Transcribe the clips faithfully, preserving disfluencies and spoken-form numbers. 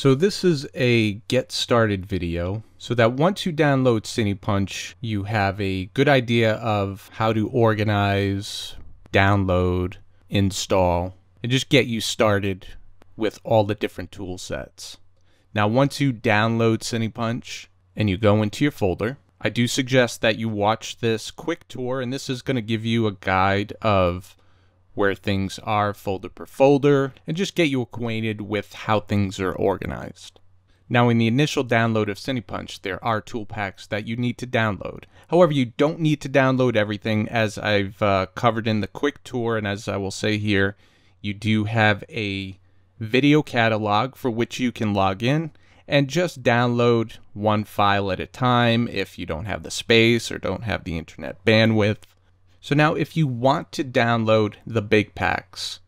So this is a get started video so that once you download CinePunch, you have a good idea of how to organize, download, install, and just get you started with all the different tool sets. Now, once you download CinePunch and you go into your folder, I do suggest that you watch this quick tour, and this is going to give you a guide of where things are folder per folder and just get you acquainted with how things are organized. Now, in the initial download of CinePunch, there are tool packs that you need to download. However, you don't need to download everything, as I've uh, covered in the quick tour, and as I will say here, you do have a video catalog for which you can log in and just download one file at a time if you don't have the space or don't have the internet bandwidth. So now, if you want to download the big packs,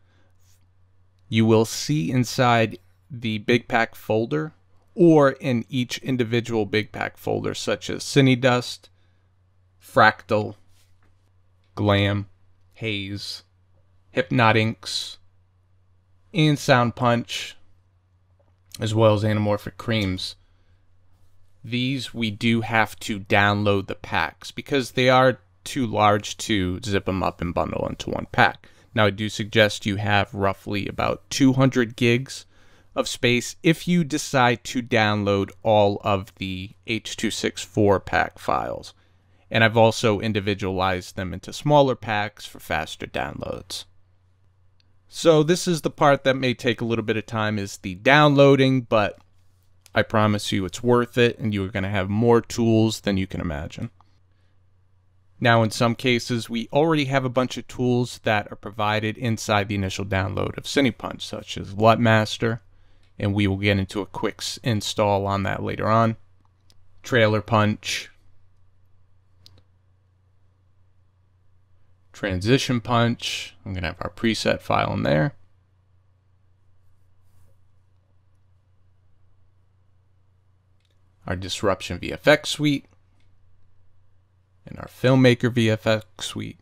you will see inside the big pack folder or in each individual big pack folder, such as Cine Dust, Fractal, Glam, Haze, Hypnotiks, and Sound Punch, as well as Anamorphic Creams. These we do have to download the packs because they are too large to zip them up and bundle into one pack. Now, I do suggest you have roughly about two hundred gigs of space if you decide to download all of the H two sixty-four pack files. And I've also individualized them into smaller packs for faster downloads. So this is the part that may take a little bit of time, is the downloading, but I promise you it's worth it, and you are going to have more tools than you can imagine. Now, in some cases, we already have a bunch of tools that are provided inside the initial download of CinePunch, such as LUT Master, and we will get into a quick install on that later on. Trailer Punch, Transition Punch. I'm gonna have our preset file in there. Our Disruption V F X Suite and our Filmmaker V F X Suite.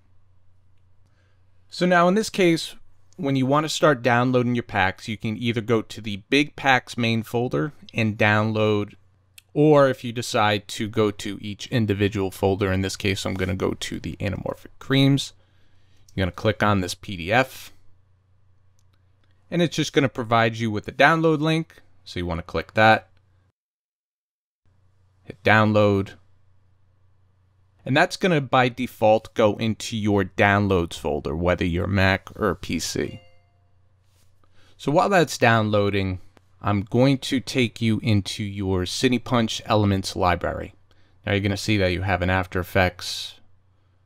So now, in this case, when you want to start downloading your packs, you can either go to the Big Packs main folder and download, or if you decide to go to each individual folder, in this case, I'm gonna go to the Anamorphic Creams. You're going to click on this P D F, and it's just going to provide you with a download link. So you want to click that, hit download, and that's going to by default go into your downloads folder, whether you're Mac or P C. So while that's downloading, I'm going to take you into your CinePunch Elements library. Now, you're going to see that you have an After Effects,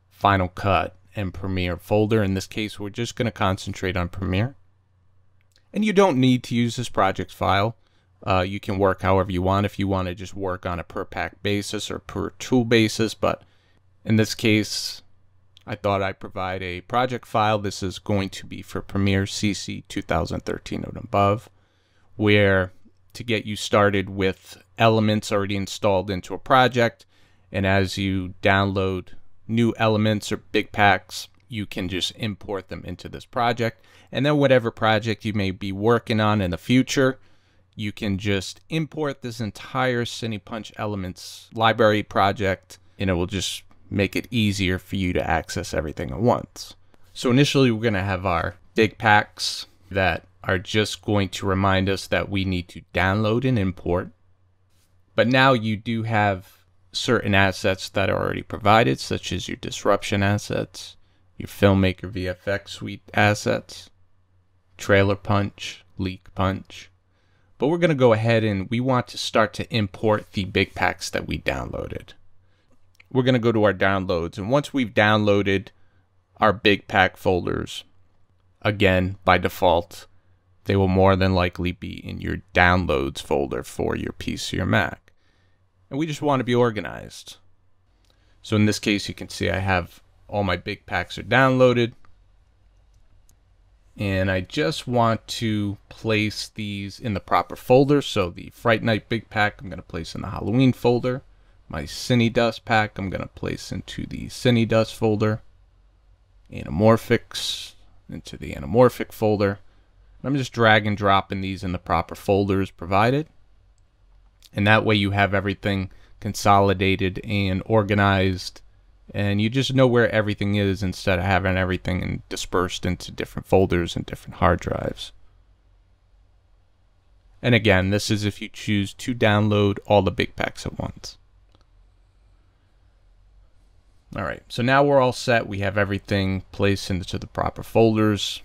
Final Cut, and Premiere folder. In this case, we're just going to concentrate on Premiere. And you don't need to use this project file. Uh, you can work however you want, if you want to just work on a per pack basis or per tool basis. But in this case, I thought I'd provide a project file. This is going to be for Premiere C C two thousand thirteen and above, where to get you started with elements already installed into a project. And as you download new elements or big packs, you can just import them into this project, and then whatever project you may be working on in the future, you can just import this entire CinePunch Elements library project, and it will just make it easier for you to access everything at once. So initially, we're going to have our big packs that are just going to remind us that we need to download and import. But now you do have certain assets that are already provided, such as your Disruption assets, your Filmmaker V F X Suite assets, Trailer Punch, Leak Punch. But we're going to go ahead and we want to start to import the big packs that we downloaded. We're going to go to our downloads, and once we've downloaded our big pack folders, again, by default, they will more than likely be in your downloads folder for your P C or Mac. And we just want to be organized. So in this case, you can see I have all my big packs are downloaded, and I just want to place these in the proper folder. So the Fright Night big pack, I'm going to place in the Halloween folder. My Cine Dust pack, I'm going to place into the Cine Dust folder. Anamorphics into the Anamorphic folder. I'm just drag and dropping these in the proper folders provided. and that way you have everything consolidated and organized, and you just know where everything is instead of having everything dispersed into different folders and different hard drives. And again, this is if you choose to download all the big packs at once. Alright, so now we're all set. We have everything placed into the proper folders.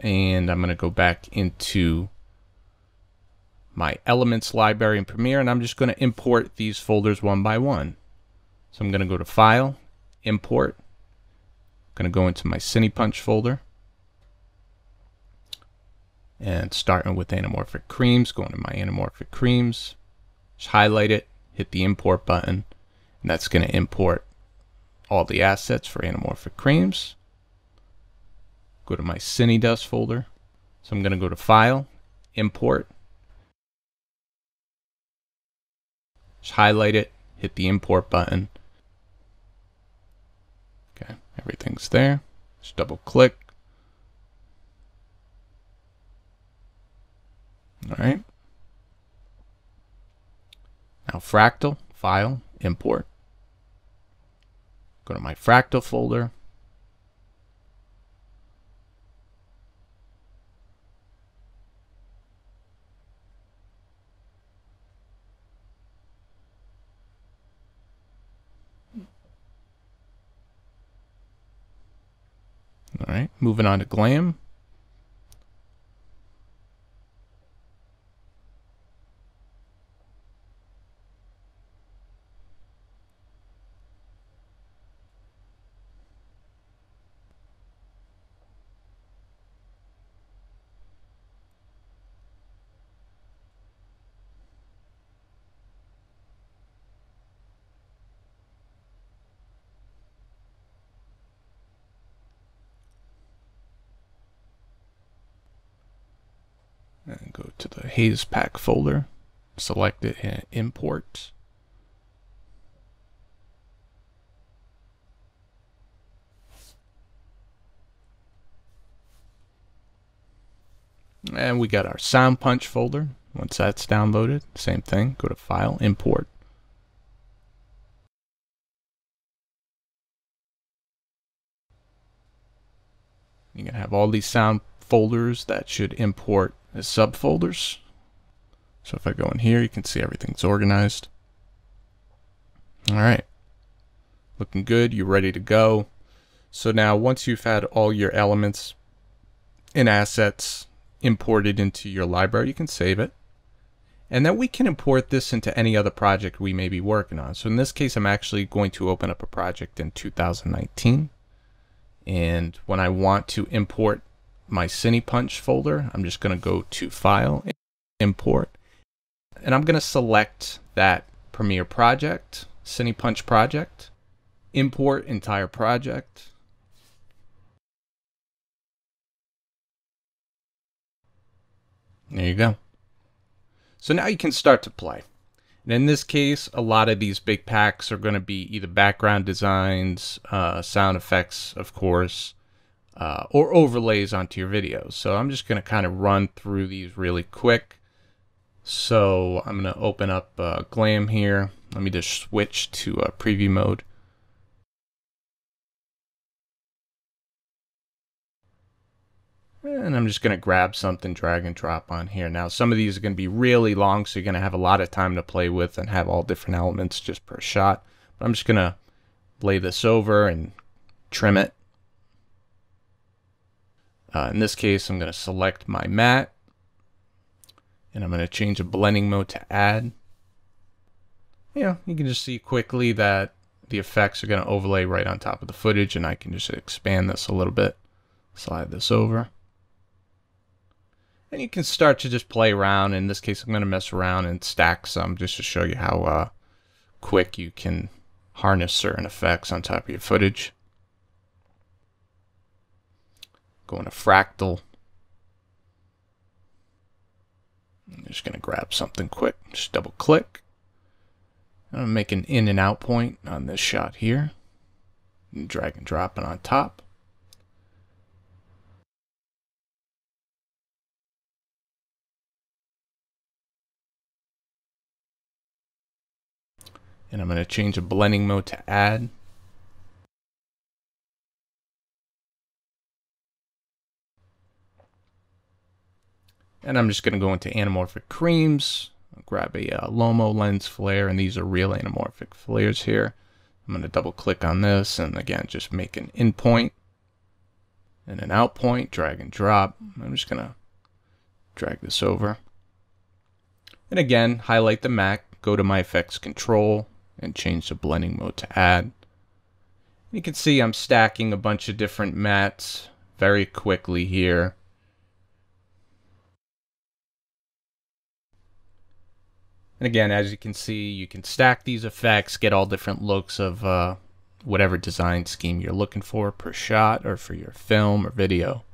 And I'm going to go back into my Elements library in Premiere, and I'm just going to import these folders one by one. So I'm going to go to File, Import. I'm going to go into my CinePunch folder. And starting with Anamorphic Creams, going to my Anamorphic Creams, just highlight it, hit the Import button, and that's going to import all the assets for Anamorphic Creams. Go to my Cine Dust folder. So I'm going to go to File, Import. Just highlight it, hit the Import button. Okay, everything's there. Just double click. All right. Now Fractal, File, Import. Go to my Fractal folder. All right, moving on to Glam. And go to the Haze pack folder, select it and import. And we got our Sound Punch folder. Once that's downloaded, same thing, go to File, Import. You can have all these sound folders that should import as subfolders. So if I go in here, you can see everything's organized. All right, looking good. You're ready to go. So now once you've had all your elements and assets imported into your library, you can save it. And then we can import this into any other project we may be working on. So in this case, I'm actually going to open up a project in two thousand nineteen. And when I want to import my CinePunch folder, I'm just going to go to File, Import, and I'm going to select that Premiere project, CinePunch project, Import Entire Project. There you go. So now you can start to play. And in this case, a lot of these big packs are going to be either background designs, uh, sound effects, of course, Uh, or overlays onto your videos. So I'm just going to kind of run through these really quick. So I'm going to open up uh, Glam here. Let me just switch to uh, preview mode. And I'm just going to grab something, drag and drop on here. Now some of these are going to be really long, so you're going to have a lot of time to play with and have all different elements just per shot. But I'm just going to lay this over and trim it. Uh, in this case, I'm going to select my matte, and I'm going to change the blending mode to add. Yeah, you can just see quickly that the effects are going to overlay right on top of the footage, and I can just expand this a little bit, slide this over. And you can start to just play around. In this case, I'm going to mess around and stack some just to show you how uh, quick you can harness certain effects on top of your footage. Going to Fractal. I'm just going to grab something quick. Just double click. I'm going to make an in and out point on this shot here. And drag and drop it on top. and I'm going to change the blending mode to add. And I'm just going to go into anamorphic creams, grab a uh, Lomo lens flare, and these are real anamorphic flares here. I'm going to double click on this and again just make an in point and an out point, drag and drop. I'm just going to drag this over. And again, highlight the Mac, go to my effects control, and change the blending mode to add. You can see I'm stacking a bunch of different mats very quickly here. And again, as you can see, you can stack these effects, get all different looks of uh, whatever design scheme you're looking for per shot or for your film or video.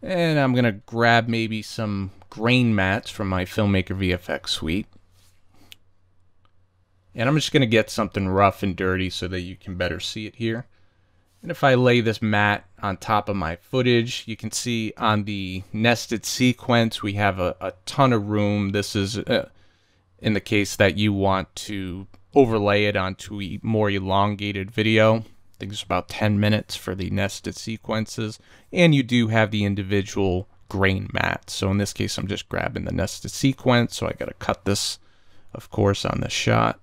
And I'm going to grab maybe some grain mats from my Filmmaker V F X Suite. And I'm just going to get something rough and dirty so that you can better see it here. And if I lay this mat on top of my footage, you can see on the nested sequence, we have a, a ton of room. This is uh, in the case that you want to overlay it onto a more elongated video. I think it's about ten minutes for the nested sequences. And you do have the individual grain mats. So in this case, I'm just grabbing the nested sequence. So I got to cut this, of course, on this shot.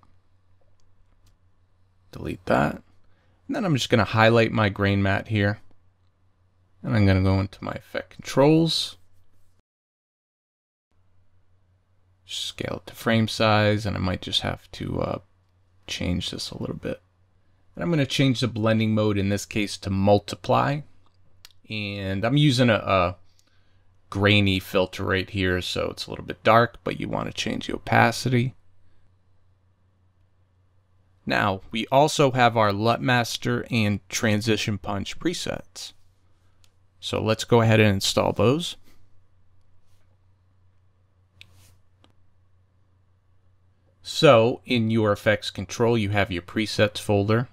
Delete that. And then I'm just going to highlight my grain mat here. And I'm going to go into my effect controls. Scale it to frame size, and I might just have to uh, change this a little bit. And I'm going to change the blending mode in this case to multiply. And I'm using a, a grainy filter right here, so it's a little bit dark, but you want to change the opacity. Now, we also have our LUT Master and Transition Punch presets. So let's go ahead and install those. So in your effects control, you have your presets folder.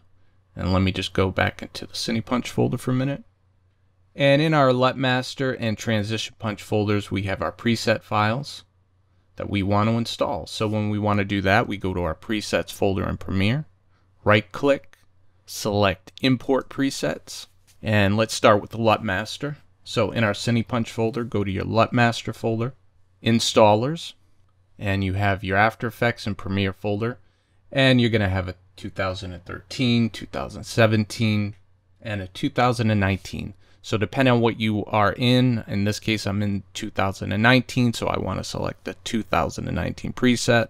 And let me just go back into the CinePunch folder for a minute. And in our LUT Master and Transition Punch folders, we have our preset files that we want to install. So when we want to do that, we go to our presets folder in Premiere, right click, select import presets, and let's start with the LUT Master. So in our CinePunch folder, go to your LUT Master folder, installers, and you have your After Effects and Premiere folder, and you're going to have a two thousand thirteen, two thousand seventeen, and a two thousand nineteen. So depending on what you are in, in this case I'm in two thousand nineteen, so I want to select the two thousand nineteen preset.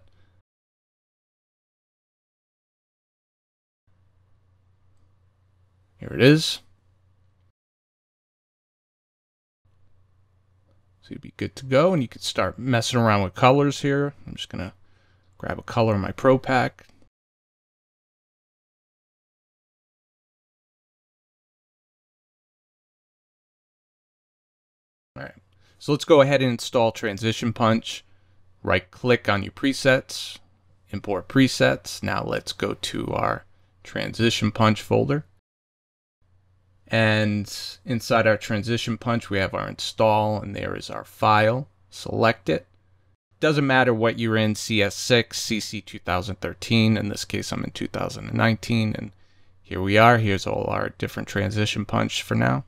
Here it is. So you'll be good to go, and you can start messing around with colors here. I'm just going to grab a color in my Pro Pack. So let's go ahead and install Transition Punch. Right click on your presets, import presets. Now let's go to our Transition Punch folder. And inside our Transition Punch, we have our install, and there is our file. Select it. Doesn't matter what you're in, C S six, C C two thousand thirteen. In this case, I'm in two thousand nineteen. And here we are. Here's all our different Transition Punch for now.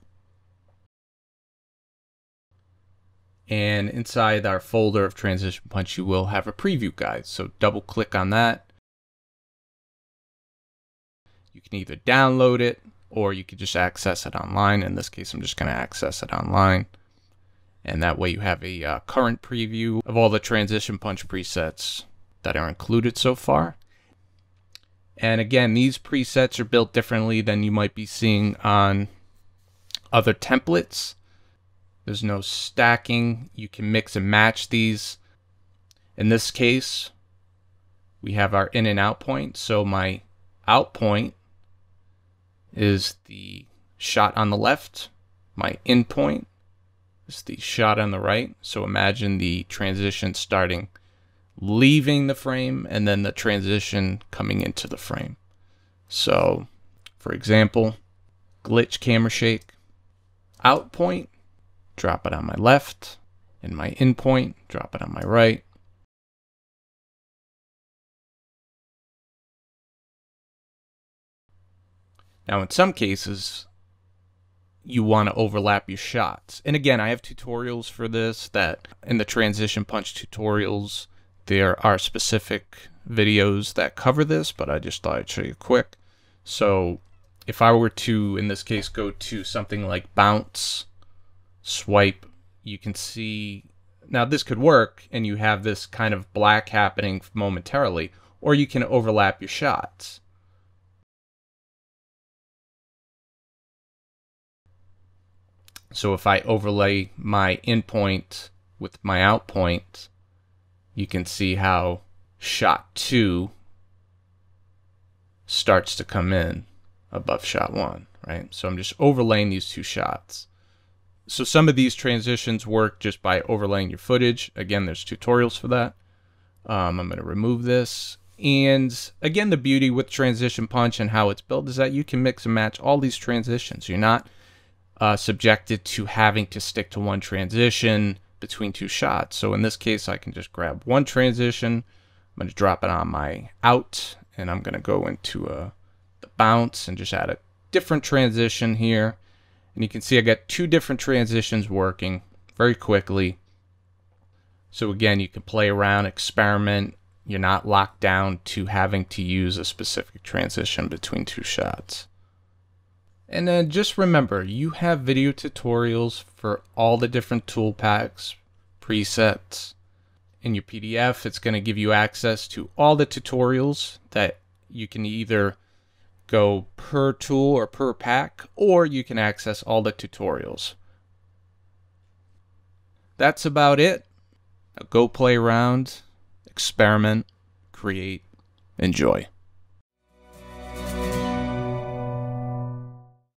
And inside our folder of Transition Punch, you will have a preview guide. So double click on that. You can either download it or you could just access it online. In this case, I'm just going to access it online. And that way you have a uh, current preview of all the Transition Punch presets that are included so far. And again, these presets are built differently than you might be seeing on other templates. There's no stacking. You can mix and match these. In this case, we have our in and out point. So my out point is the shot on the left. My in point is the shot on the right. So imagine the transition starting leaving the frame and then the transition coming into the frame. So for example, glitch camera shake. out point, drop it on my left, and my in point, drop it on my right. Now, in some cases, you want to overlap your shots. And again, I have tutorials for this that in the Transition Punch tutorials, there are specific videos that cover this, but I just thought I'd show you quick. So if I were to, in this case, go to something like bounce, swipe, you can see, now this could work and you have this kind of black happening momentarily, or you can overlap your shots. So if I overlay my in point with my out point, you can see how shot two starts to come in above shot one, right? So I'm just overlaying these two shots. So some of these transitions work just by overlaying your footage. Again, there's tutorials for that. Um, I'm going to remove this. And again, the beauty with Transition Punch and how it's built is that you can mix and match all these transitions. You're not Uh, subjected to having to stick to one transition between two shots. So in this case, I can just grab one transition. I'm going to drop it on my out, and I'm going to go into uh, the bounce and just add a different transition here. And you can see I got two different transitions working very quickly. So again, you can play around, experiment. You're not locked down to having to use a specific transition between two shots. And then just remember, you have video tutorials for all the different tool packs, presets. In your P D F, it's going to give you access to all the tutorials that you can either go per tool or per pack, or you can access all the tutorials. That's about it. Now go play around, experiment, create, enjoy.